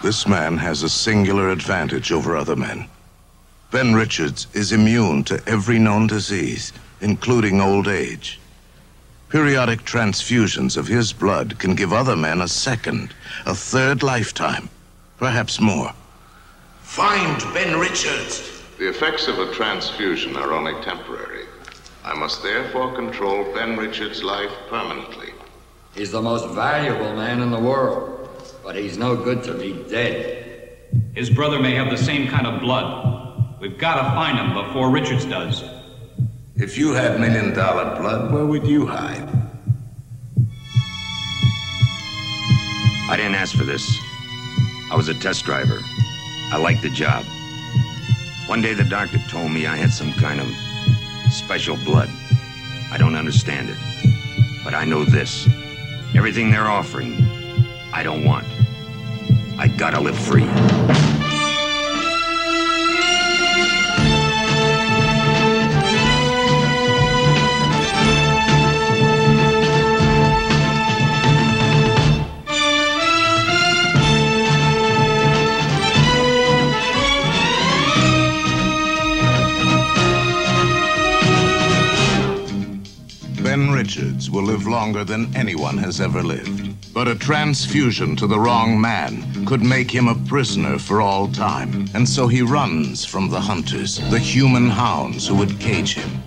This man has a singular advantage over other men. Ben Richards is immune to every known disease, including old age. Periodic transfusions of his blood can give other men a second, a third lifetime, perhaps more. Find Ben Richards! The effects of a transfusion are only temporary. I must therefore control Ben Richards' life permanently. He's the most valuable man in the world, but he's no good to be dead. His brother may have the same kind of blood. We've got to find him before Richards does. If you had $1 million blood, where would you hide? I didn't ask for this. I was a test driver. I liked the job. One day the doctor told me I had some kind of special blood. I don't understand it, but I know this. Everything they're offering, I don't want. I gotta live free. Ben Richards will live longer than anyone has ever lived. But a transfusion to the wrong man could make him a prisoner for all time. And so he runs from the hunters, the human hounds who would cage him.